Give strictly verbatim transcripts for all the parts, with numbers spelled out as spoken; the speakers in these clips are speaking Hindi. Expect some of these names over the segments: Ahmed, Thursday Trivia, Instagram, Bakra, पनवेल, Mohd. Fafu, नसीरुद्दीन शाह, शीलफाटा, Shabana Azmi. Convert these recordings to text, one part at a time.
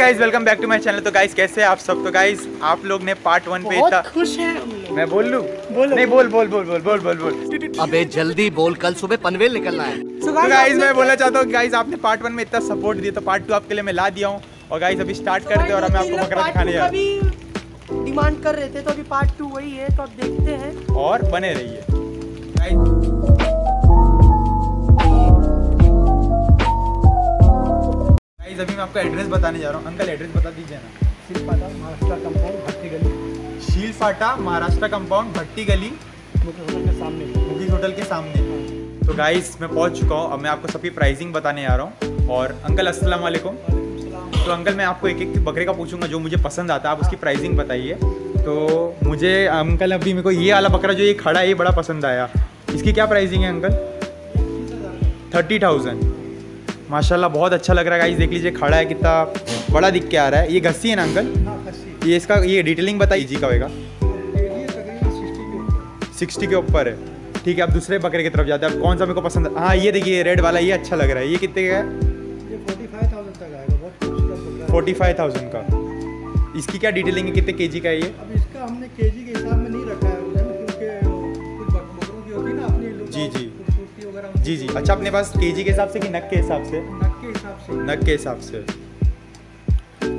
Guys welcome back to my channel. तो गाइस कैसे हैं आप सब? तो गाइस आप लोग ने पार्ट वन पे इतना खुश हैं। मैं बोल लूं? नहीं बोल बोल बोल बोल बोल बोल बोल अबे जल्दी बोल, कल सुबह पनवेल निकलना है। तो गाइस मैं बोलना चाहता हूँ गाइस आपने पार्ट वन में इतना सपोर्ट दिया तो पार्ट टू आपके लिए मैं ला दिया हूँ। और गाइस अभी स्टार्ट करते और हमें आपको बकरा दिखाने जा रहे हैं। डिमांड कर रहे थे तो अभी पार्ट टू वही है, तो आप देखते हैं और बने रहिए। अभी मैं आपको एड्रेस बताने जा रहा हूँ। अंकल एड्रेस बता दीजिए ना। शीलफाटा महाराष्ट्र कंपाउंड भट्टी गली। शीलफाटा महाराष्ट्र कंपाउंड भट्टी गली होटल के सामने। मुगीज होटल के सामने। तो गाइस मैं पहुँच चुका हूँ। अब मैं आपको सभी प्राइसिंग बताने जा रहा हूँ। और अंकल अस्सलाम वालेकुम। तो अंकल मैं आपको एक एक बकरे का पूछूंगा जो मुझे पसंद आता है, आप उसकी प्राइसिंग बताइए। तो मुझे अंकल अभी मेरे को ये वाला बकरा जो ये खड़ा है ये बड़ा पसंद आया। इसकी क्या प्राइसिंग है अंकल? Thirty thousand. माशाल्लाह बहुत अच्छा लग रहा है गाइस। देख लीजिए खड़ा है कितना बड़ा दिख के आ रहा है। ये घस्सी है ना अंकल? ये इसका ये डिटेलिंग बताइए जी का होगा। सिक्सटी के ऊपर है। ठीक है अब दूसरे बकरे की तरफ जाते हैं। अब कौन सा मेरे को पसंद? हाँ ये देखिए रेड वाला, ये अच्छा लग रहा है। ये कितने का है? फोर्टी फाइव थाउजेंड का। इसकी क्या डिटेलिंग है? कितने के जी का है ये? अब इसका हमने के जी के हिसाब में नहीं रखा है। जी जी जी जी अच्छा अपने पास केजी के हिसाब से कि नग के हिसाब से? नग के हिसाब से। नग के हिसाब से।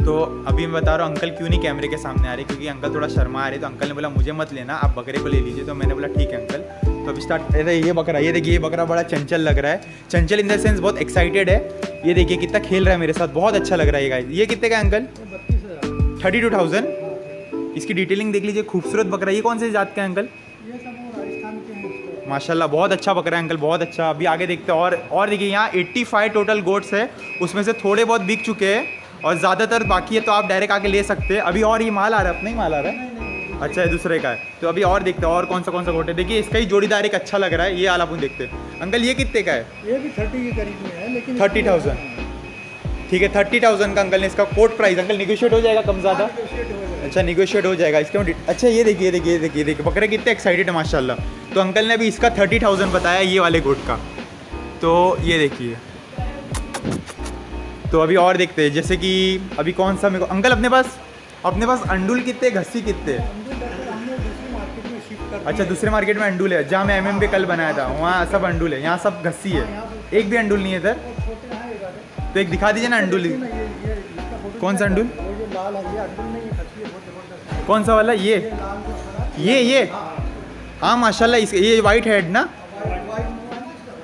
तो अभी मैं बता रहा हूँ अंकल क्यों नहीं कैमरे के सामने आ रहे, क्योंकि अंकल थोड़ा शर्मा आ रहे। तो अंकल ने बोला मुझे मत लेना, आप बकरे को ले लीजिए। तो मैंने बोला ठीक है अंकल। तो अभी स्टार्ट। अरे ये बकरा ये देखिए, ये बकरा बड़ा चंचल लग रहा है। चंचल इन द सेंस बहुत एक्साइटेड है। ये देखिए कितना खेल रहा है मेरे साथ, बहुत अच्छा लग रहा है गाइस। ये कितने का अंकल? Thirty two thousand. इसकी डिटेलिंग देख लीजिए, खूबसूरत बकरा। ये कौन से जात का अंकल? माशाल्लाह बहुत अच्छा बकरा है अंकल, बहुत अच्छा। अभी आगे देखते हैं। और और देखिए यहाँ पचासी टोटल गोट्स है, उसमें से थोड़े बहुत बिक चुके हैं और ज़्यादातर बाकी है। तो आप डायरेक्ट आके ले सकते हैं। अभी और ये माल आ रहा है, अपना ही माल आ रहा है। अच्छा है दूसरे का है। तो अभी और देखते हैं और कौन सा कौन सा गोट है। देखिए इसका ही जोड़ीदार एक अच्छा लग रहा है, ये आला अपन देखते हैं। अंकल ये कितने का है? ये भी थर्टी के करीब में है लेकिन थर्टी थाउजेंड ठीक है। थर्टी थाउजेंड का अंकल ने इसका कोट प्राइस। अंकल निगोशिएट हो जाएगा कम ज़्यादा? अच्छा निगोशिएट हो जाएगा इसका। अच्छा ये देखिए देखिए देखिए देखिए बकरे कितने एक्साइटेड है माशाल्लाह। तो अंकल ने अभी इसका थर्टी थाउजेंड बताया ये वाले गोट का। तो ये देखिए। तो अभी और देखते हैं जैसे कि अभी कौन सा मेरे को अंकल अपने पास अपने पास अंडुल कितने, घस्सी कितने? अच्छा दूसरे मार्केट में अंडुल है। जहाँ मैं एम एम पे कल बनाया था वहाँ सब अंडुल है, यहाँ सब घस्सी है, एक भी अंडुल नहीं है इधर। तो एक दिखा दीजिए ना अंडुल। कौन सा अंडुल? कौन सा वाला? ये ये ये हाँ माशाल्लाह। इस ये वाइट हेड ना?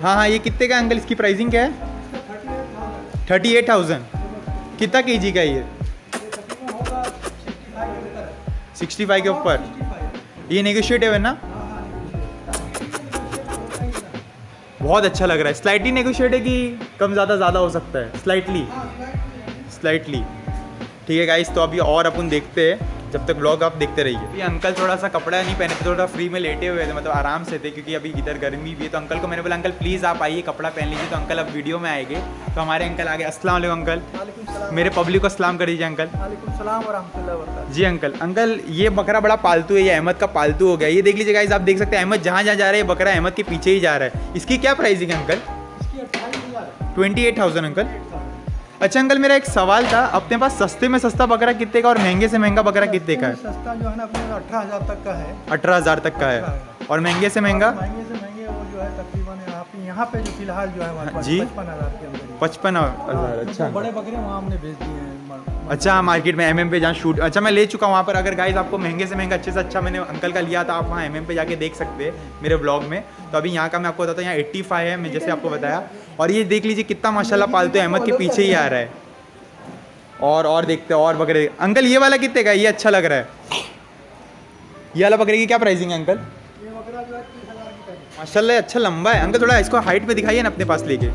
हाँ हाँ। ये कितने का अंकल? इसकी प्राइसिंग क्या है? थर्टी एट थाउजेंड कितना के जी का ये? सिक्सटी फाइव के ऊपर। ये नेगोशिएटिव है ना? बहुत अच्छा लग रहा है। स्लाइटली नेगोशिएट है कि कम ज़्यादा ज़्यादा हो सकता है? स्लाइटली स्लाइटली ठीक है गाइस। तो अभी और अपन देखते हैं, जब तक ब्लॉग आप देखते रहिए। ये अंकल थोड़ा सा कपड़ा नहीं पहने थे, थोड़ा फ्री में लेटे हुए थे, मतलब आराम से थे, क्योंकि अभी इधर गर्मी भी है। तो अंकल को मैंने बोला अंकल प्लीज़ आप आइए कपड़ा पहन लीजिए। तो अंकल अब वीडियो में आएंगे। तो हमारे अंकल आगे। अस्सलाम वालेकुम अंकल। मेरे पब्लिक को सलाम कर दीजिए अंकल। वालेकुम सलाम व रहमतुल्लाह व बरकातहू। जी अंकल। अंकल ये बकरा बड़ा पालतू है, ये अहमद का पालतू हो गया। ये देख लीजिए गाइस, आप देख सकते हैं अहमद जहाँ जहाँ जा रहा है बकरा अहमद के पीछे ही जा रहा है। इसकी क्या प्राइसिंग है uncle? Twenty eight thousand uncle. अच्छा अंकल मेरा एक सवाल था, अपने पास सस्ते में सस्ता बकरा कितने का और महंगे से महंगा बकरा कितने का है? सस्ता जो है ना अपने अठारह हज़ार तक का है। अठारह हज़ार तक का है। और महंगे से महंगा? महंगे से महंगे वो जो है तकरीबन यहाँ पे जो फिलहाल जो है जी पचपन हज़ार के अंदर। पचपन हज़ार अच्छा। बड़े बकरे वहाँ हमने भेज दिए हैं। अच्छा मार्केट में एम एम पे जहाँ शूट। अच्छा मैं ले चुका हूँ वहाँ पर। अगर गाइज आपको महंगे से महंगा अच्छे से अच्छा मैंने अंकल का लिया था, आप वहाँ एम एम पे जाके देख सकते हैं मेरे ब्लॉग में। तो अभी यहाँ का मैं आपको बताता हूँ। यहाँ एट्टी फाइव है मैं जैसे आपको बताया। और ये देख लीजिए कितना माशाल्लाह पालतू अहमद के पीछे ही आ रहा है। और और देखते हैं और बकरे। अंकल ये वाला कितने का? ये अच्छा लग रहा है। ये वाला बकरे की क्या प्राइसिंग है अंकल? ये बकरा जो है तीस हज़ार की है। माशाल्लाह अच्छा लंबा है। अंकल थोड़ा इसको हाइट पे दिखाइए ना अपने पास लेके।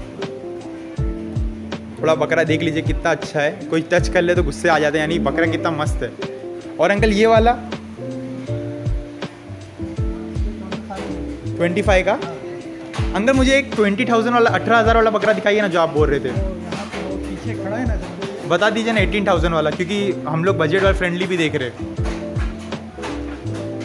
थोड़ा बकरा देख लीजिए कितना अच्छा है। कोई टच कर ले तो गुस्से आ जाते हैं, यानी बकरा कितना मस्त है। और अंकल ये वाला ट्वेंटी फाइव का? अंकल मुझे एक ट्वेंटी थाउजेंड वाला अठारह हज़ार वाला बकरा दिखाइए ना जो आप बोल रहे थे। तो पीछे खड़ा है ना, बता दीजिए ना एटीन थाउजेंड वाला, क्योंकि हम लोग बजट और फ्रेंडली भी देख रहे हैं।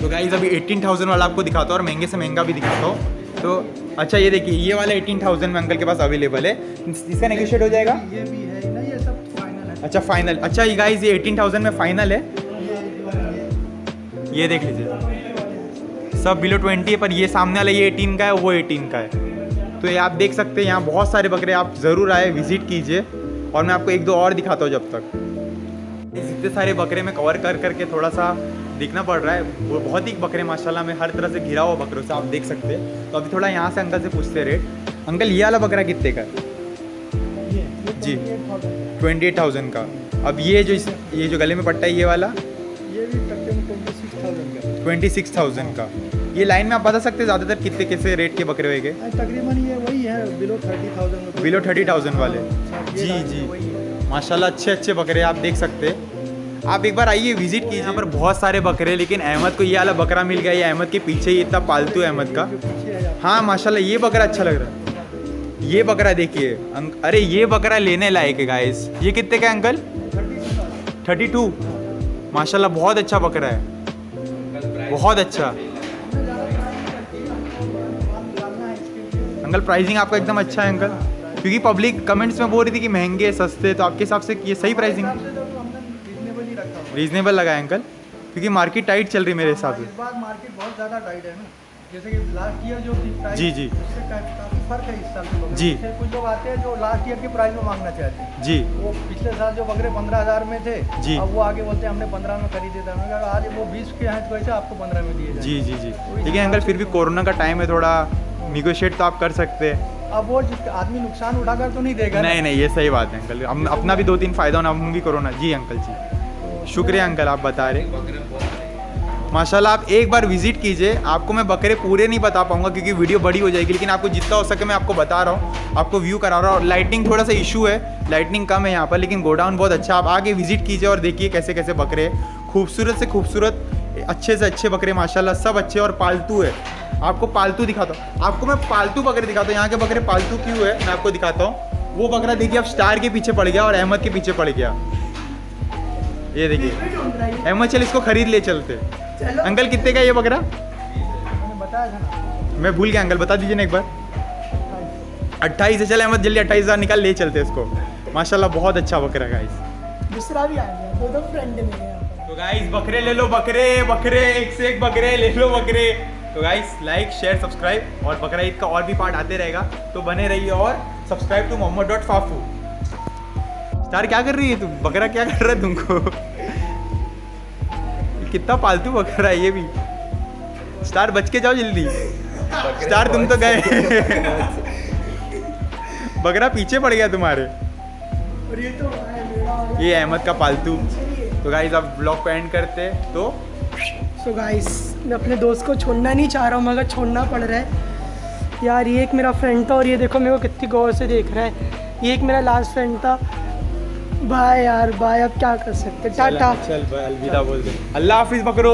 तो गाइज अभी एटीन थाउजेंड वाला आपको दिखाता हूँ और महंगे से महंगा भी दिखाता हूँ। तो अच्छा ये देखिए ये वाला एटीन थाउजेंड में अंकल के पास अवेलेबल है। इसका नेगोशिएट हो जाएगा? ये भी है ना, ये सब फाइनल है। अच्छा फाइनल, अच्छा ये गाइस ये अठारह हज़ार में फाइनल है, ये देख लीजिए सब बिलो बीस है, पर ये सामने वाला ये अठारह का है, वो अठारह का है। तो ये आप देख सकते हैं यहाँ बहुत सारे बकरे, आप ज़रूर आए विजिट कीजिए और मैं आपको एक दो और दिखाता हूँ जब तक। इतने सारे बकरे में कवर कर करके थोड़ा सा दिखना पड़ रहा है, वो बहुत ही बकरे माशाल्लाह में हर तरह से घिरा हुआ बकरों से आप देख सकते हैं। तो अभी थोड़ा यहाँ से अंकल से पूछते रेट, अंकल ये वाला बकरा कितने का ये, ये जी ट्वेंटी एट थाउजेंड का। अब ये जो ये जो गले में पट्टा है ये वाला ये भी ट्वेंटी सिक्स थाउजेंड का। ये लाइन में आप बता सकते हैं ज़्यादातर कितने कैसे रेट के बकरे हुए गए? तकरीबन ये वही है below thirty thousand below thirty thousand वाले। जी जी माशाल्लाह अच्छे अच्छे बकरे आप देख सकते हैं, आप एक बार आइए विजिट कीजिए। यहाँ पर बहुत सारे बकरे, लेकिन अहमद को ये वाला बकरा मिल गया, ये अहमद के पीछे ही इतना पालतू है अहमद का। हाँ माशाल्लाह ये बकरा अच्छा लग रहा है, ये बकरा देखिए, अरे ये बकरा लेने लायक है गाइस। ये कितने का अंकल? थर्टी टू माशाल्लाह बहुत अच्छा बकरा है, बहुत अच्छा। अंकल प्राइसिंग आपका एकदम अच्छा है अंकल, क्योंकि पब्लिक कमेंट्स में बोल रही थी कि महंगे सस्ते, तो आपके हिसाब से ये सही प्राइसिंग है? रीजनेबल लगा है अंकल, क्योंकि मार्केट टाइट चल रही है मेरे हिसाब से। इस बार मार्केट बहुत ज़्यादा टाइट है ना, जैसे कि लास्ट ईयर जो प्राइस जी जी काफ़ी फर्क है इस साल के। जी कुछ लोग आते हैं जो लास्ट ईयर के प्राइस में मांगना चाहते हैं। जी वो पिछले साल जो बकरे पंद्रह हज़ार में थे, जी अब वो आगे बोलते हैं हमने पंद्रह में खरीदे थे, अगर आज वो बीस के हैं तो वैसे आपको पंद्रह में दिए। जी जी जी लेकिन अंकल फिर भी कोरोना का टाइम है, थोड़ा निगोशिएट तो आप कर सकते हैं। अब वो आदमी नुकसान उठाकर तो नहीं देगा। नहीं नहीं ये सही बात है अंकल, हम अपना भी दो तीन फ़ायदा होना होंगी कोरोना। जी अंकल जी शुक्रिया अंकल आप बता रहे, माशाल्लाह आप एक बार विजिट कीजिए। आपको मैं बकरे पूरे नहीं बता पाऊंगा क्योंकि वीडियो बड़ी हो जाएगी, लेकिन आपको जितना हो सके मैं आपको बता रहा हूँ, आपको व्यू करा रहा हूँ। और लाइटिंग थोड़ा सा इशू है, लाइटिंग कम है यहाँ पर, लेकिन गोडाउन बहुत अच्छा। आप आगे विजिट कीजिए और देखिए कैसे कैसे बकरे, खूबसूरत से खूबसूरत, अच्छे से अच्छे बकरे माशाल्लाह, सब अच्छे और पालतू है। आपको पालतू दिखाता हूँ, आपको मैं पालतू बकरे दिखाता हूँ, यहाँ के बकरे पालतू क्यों है मैं आपको दिखाता हूँ। वो बकरा देखिए अब स्टार के पीछे पड़ गया और अहमद के पीछे पड़ गया, ये देखिए अहमद चल इसको खरीद ले चलते। अंकल कितने का ये बकरा? मैं भूल गया अंकल, बता दीजिए ना एक बार। अट्ठाईस है, चल अहमद जल्दी अट्ठाईस हज़ार निकाल ले चलते इसको, माशाल्लाह बहुत अच्छा बकरा गाइस। दूसरा भी आ गया, दो दो फ्रेंड मिले। तो गाइस बकरे ले लो, बकरे बकरे एक से एक बकरे ले लो बकरे। तो गाइस लाइक शेयर सब्सक्राइब, और बकरा ईद का और भी पार्ट आते रहेगा तो बने रहिए, और subscribe to Mohammad dot Fafu. Star क्या कर रही है तू? बकरा क्या कर रहा है तुमको? कितना पालतू बकरा है ये भी। स्टार बच के जाओ जल्दी, स्टार तुम तो गए। बकरा पीछे पड़ गया तुम्हारे। और ये तो ये अहमद का पालतू। तो गाइस आप ब्लॉग को एंड करते तो सो गाइस मैं अपने दोस्त को छोड़ना नहीं चाह रहा हूँ मगर छोड़ना पड़ रहा है यार। ये एक मेरा फ्रेंड था और ये देखो मेरे को कितनी गौर से देख रहा है। ये एक मेरा लास्ट फ्रेंड था। बाय यार बाय, अब क्या कर सकते। टाटा चल भाई, अलविदा बोल दे, अल्लाह हाफिज़ बकरो।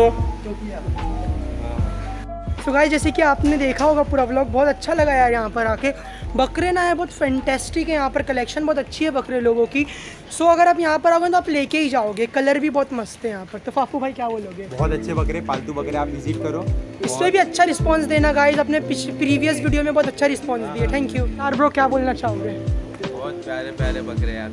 सो गाइस जैसे कि आपने देखा होगा पूरा व्लॉग, बहुत अच्छा लगा यार यहाँ पर आके। बकरे ना है बहुत फैंटेस्टिक है, यहाँ पर कलेक्शन बहुत अच्छी है बकरे लोगों की। सो अगर आप यहाँ पर आओगे तो आप लेके ही जाओगे, कलर भी बहुत मस्त है यहाँ पर। तो फाफू भाई क्या बोलोगे? बहुत अच्छे बकरे, पालतू बकरे, आप विजिट करो। इस पर भी अच्छा रिस्पॉन्स देना गाइस, अपने प्रीवियस वीडियो में बहुत अच्छा रिस्पॉन्स दिया, थैंक यू। यार ब्रो क्या बोलना चाहोगे? बहुत प्यारे प्यारे बकरे यार,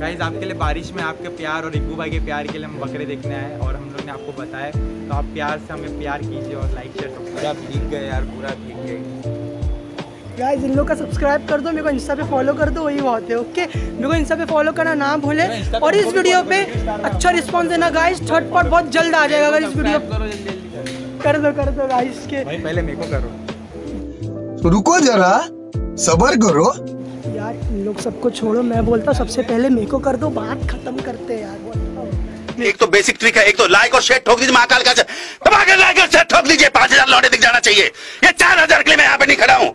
गाइस आपके लिए बारिश में आपके प्यार और रिकू भाई के प्यार के लिए हम बकरे देखने आए और हम लोग ने आपको बताया। तो आप प्यार से हमें प्यार कीजिए और लाइक शेयर सब्सक्राइब। पूरा भीग गए यार, पूरा भीग गए गाइस। इन लोग का सब्सक्राइब कर दो, मेरे को इंस्टा पे फॉलो कर दो, वही बात है। ओके मेरे को इंस्टा पे फॉलो करना ना भूले, और इस वीडियो पे अच्छा रिस्पॉन्स देना गाइस। थर्ड पार्ट बहुत जल्द आ जाएगा, अगर इस वीडियो कर दो कर दो गाइस के भाई पहले मेरे को करो। रुको जरा सब्र करो यार, इन लोग सबको छोड़ो, मैं बोलता हूँ सबसे पहले मेरे को कर दो, बात खत्म करते हैं यार। एक तो बेसिक ट्रिक है, एक तो लाइक और शेयर ठोक दीजिए, महाकाल का लाइक और शेयर ठोक दीजिए। पाँच हज़ार लौटे दिख जाना चाहिए, ये चार हज़ार के लिए मैं यहाँ पे नहीं खड़ा हूँ।